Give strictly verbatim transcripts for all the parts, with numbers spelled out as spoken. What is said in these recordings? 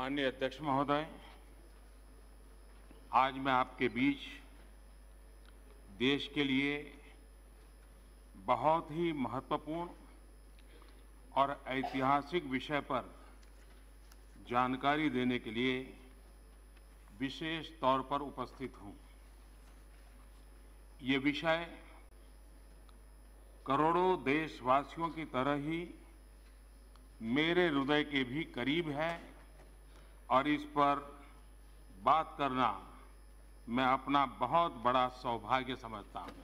माननीय अध्यक्ष महोदय, आज मैं आपके बीच देश के लिए बहुत ही महत्वपूर्ण और ऐतिहासिक विषय पर जानकारी देने के लिए विशेष तौर पर उपस्थित हूँ। ये विषय करोड़ों देशवासियों की तरह ही मेरे हृदय के भी करीब है और इस पर बात करना मैं अपना बहुत बड़ा सौभाग्य समझता हूँ।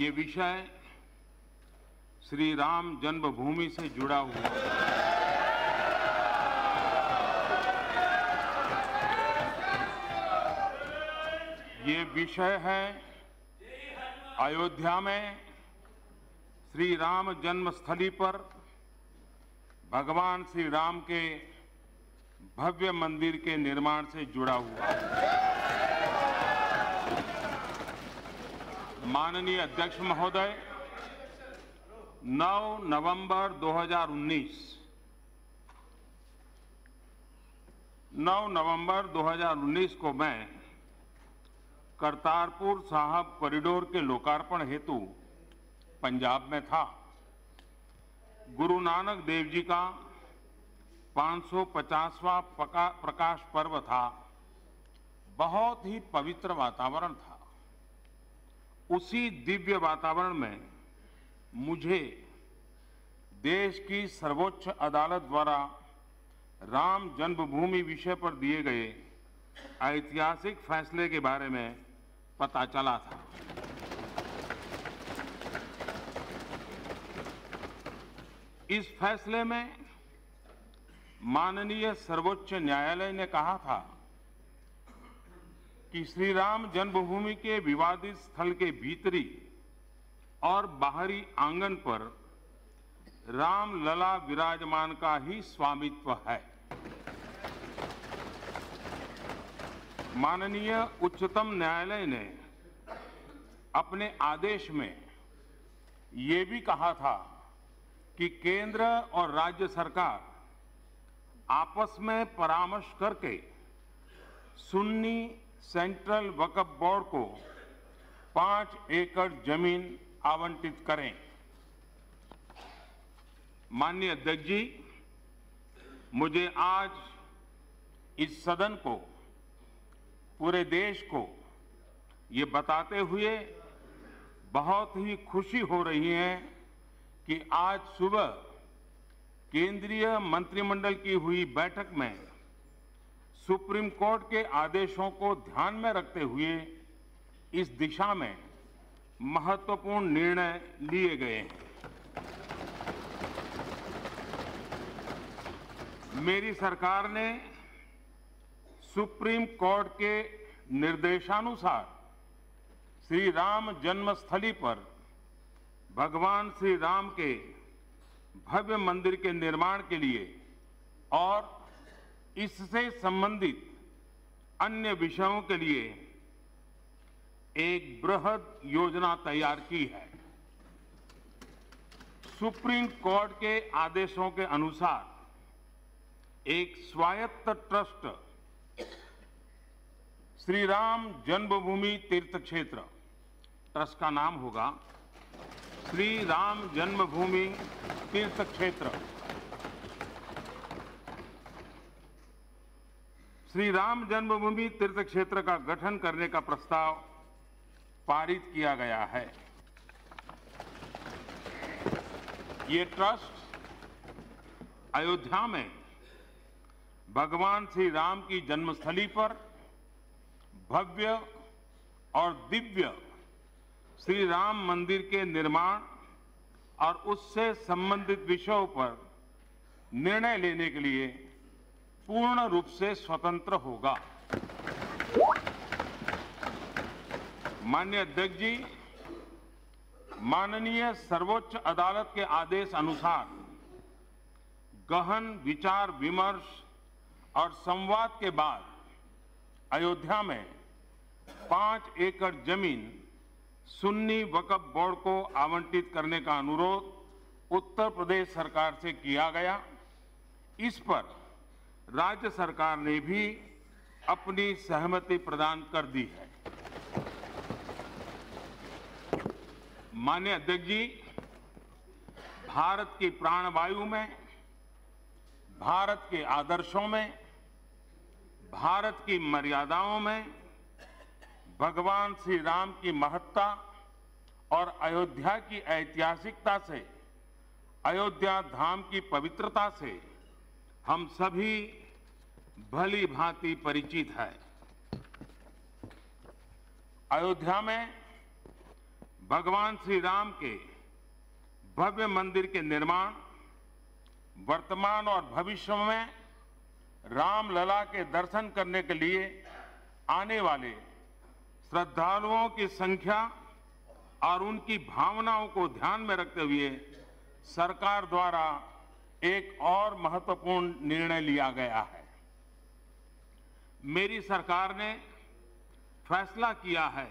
ये विषय श्री राम जन्मभूमि से जुड़ा हुआ है। ये विषय है अयोध्या में श्री राम जन्मस्थली पर भगवान श्री राम के भव्य मंदिर के निर्माण से जुड़ा हुआ है। माननीय अध्यक्ष महोदय, नौ नवंबर दो हज़ार उन्नीस नौ नवंबर दो हज़ार उन्नीस को मैं करतारपुर साहब कॉरिडोर के लोकार्पण हेतु पंजाब में था। गुरु नानक देव जी का पाँच सौ पचासवां प्रकाश पर्व था। बहुत ही पवित्र वातावरण था। उसी दिव्य वातावरण में मुझे देश की सर्वोच्च अदालत द्वारा राम जन्मभूमि विषय पर दिए गए ऐतिहासिक फैसले के बारे में पता चला था। इस फैसले में माननीय सर्वोच्च न्यायालय ने कहा था कि श्री राम जन्मभूमि के विवादित स्थल के भीतरी और बाहरी आंगन पर रामलला विराजमान का ही स्वामित्व है। माननीय उच्चतम न्यायालय ने अपने आदेश में ये भी कहा था कि केंद्र और राज्य सरकार आपस में परामर्श करके सुन्नी सेंट्रल वकफ बोर्ड को पाँच एकड़ जमीन आवंटित करें। माननीय अध्यक्ष जी, मुझे आज इस सदन को, पूरे देश को ये बताते हुए बहुत ही खुशी हो रही है कि आज सुबह केंद्रीय मंत्रिमंडल की हुई बैठक में सुप्रीम कोर्ट के आदेशों को ध्यान में रखते हुए इस दिशा में महत्वपूर्ण निर्णय लिए गए हैं। मेरी सरकार ने सुप्रीम कोर्ट के निर्देशानुसार श्री राम जन्मस्थली पर भगवान श्री राम के भव्य मंदिर के निर्माण के लिए और इससे संबंधित अन्य विषयों के लिए एक बृहद योजना तैयार की है। सुप्रीम कोर्ट के आदेशों के अनुसार एक स्वायत्त ट्रस्ट श्री राम जन्मभूमि तीर्थ क्षेत्र ट्रस्ट का नाम होगा श्री राम जन्मभूमि तीर्थ क्षेत्र। श्री राम जन्मभूमि तीर्थ क्षेत्र का गठन करने का प्रस्ताव पारित किया गया है। ये ट्रस्ट अयोध्या में भगवान श्री राम की जन्मस्थली पर भव्य और दिव्य श्री राम मंदिर के निर्माण और उससे संबंधित विषयों पर निर्णय लेने के लिए पूर्ण रूप से स्वतंत्र होगा। माननीय अध्यक्ष जी, माननीय सर्वोच्च अदालत के आदेश अनुसार गहन विचार विमर्श और संवाद के बाद अयोध्या में पाँच एकड़ जमीन सुन्नी वकफ बोर्ड को आवंटित करने का अनुरोध उत्तर प्रदेश सरकार से किया गया। इस पर राज्य सरकार ने भी अपनी सहमति प्रदान कर दी है। माननीय अध्यक्ष जी, भारत की प्राणवायु में, भारत के आदर्शों में, भारत की मर्यादाओं में भगवान श्री राम की महत्ता और अयोध्या की ऐतिहासिकता से, अयोध्या धाम की पवित्रता से हम सभी भली भांति परिचित है। अयोध्या में भगवान श्री राम के भव्य मंदिर के निर्माण, वर्तमान और भविष्य में रामलला के दर्शन करने के लिए आने वाले श्रद्धालुओं की संख्या और उनकी भावनाओं को ध्यान में रखते हुए सरकार द्वारा एक और महत्वपूर्ण निर्णय लिया गया है। मेरी सरकार ने फैसला किया है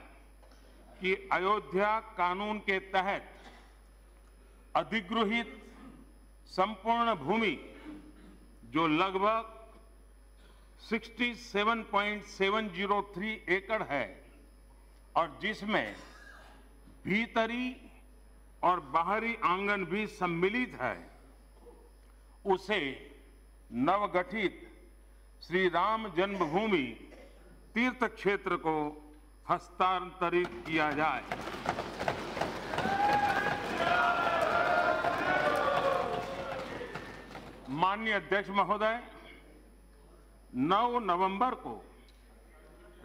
कि अयोध्या कानून के तहत अधिग्रहित संपूर्ण भूमि, जो लगभग सड़सठ पॉइंट सात शून्य तीन एकड़ है और जिसमें भीतरी और बाहरी आंगन भी सम्मिलित है, उसे नवगठित श्री राम जन्मभूमि तीर्थ क्षेत्र को हस्तांतरित किया जाए। माननीय अध्यक्ष महोदय, नौ नवंबर को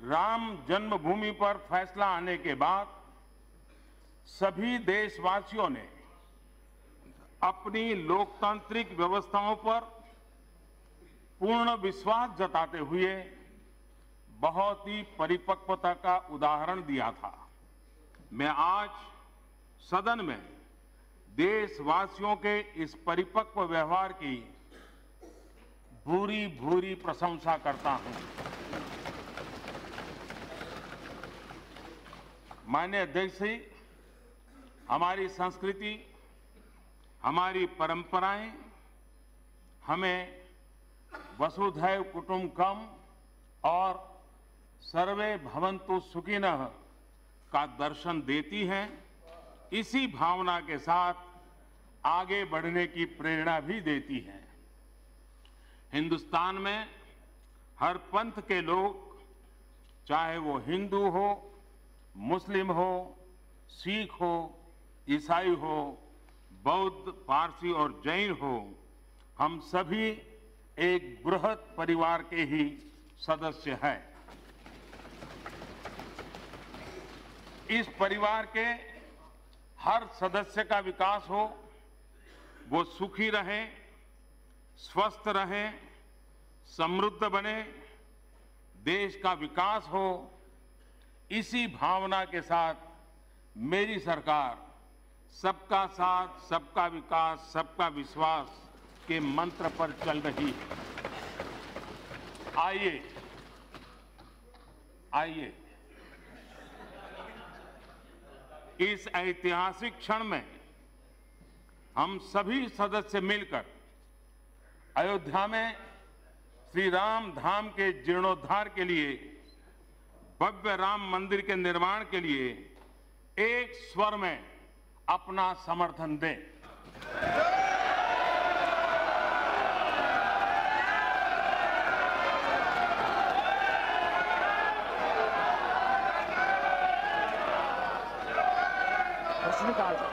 राम जन्मभूमि पर फैसला आने के बाद सभी देशवासियों ने अपनी लोकतांत्रिक व्यवस्थाओं पर पूर्ण विश्वास जताते हुए बहुत ही परिपक्वता का उदाहरण दिया था। मैं आज सदन में देशवासियों के इस परिपक्व व्यवहार की भूरी भूरी प्रशंसा करता हूं। माननीय अध्यक्ष जी, हमारी संस्कृति, हमारी परंपराएं हमें वसुधैव कुटुंबकम और सर्वे भवन्तु सुखिनः का दर्शन देती हैं। इसी भावना के साथ आगे बढ़ने की प्रेरणा भी देती है। हिंदुस्तान में हर पंथ के लोग, चाहे वो हिंदू हो, मुस्लिम हो, सिख हो, ईसाई हो, बौद्ध, पारसी और जैन हो, हम सभी एक बृहद परिवार के ही सदस्य हैं। इस परिवार के हर सदस्य का विकास हो, वो सुखी रहे, स्वस्थ रहे, समृद्ध बने, देश का विकास हो, इसी भावना के साथ मेरी सरकार सबका साथ, सबका विकास, सबका विश्वास के मंत्र पर चल रही है। आइए आइए इस ऐतिहासिक क्षण में हम सभी सदस्य मिलकर अयोध्या में श्री राम धाम के जीर्णोद्धार के लिए, भव्य राम मंदिर के निर्माण के लिए एक स्वर में अपना समर्थन दें।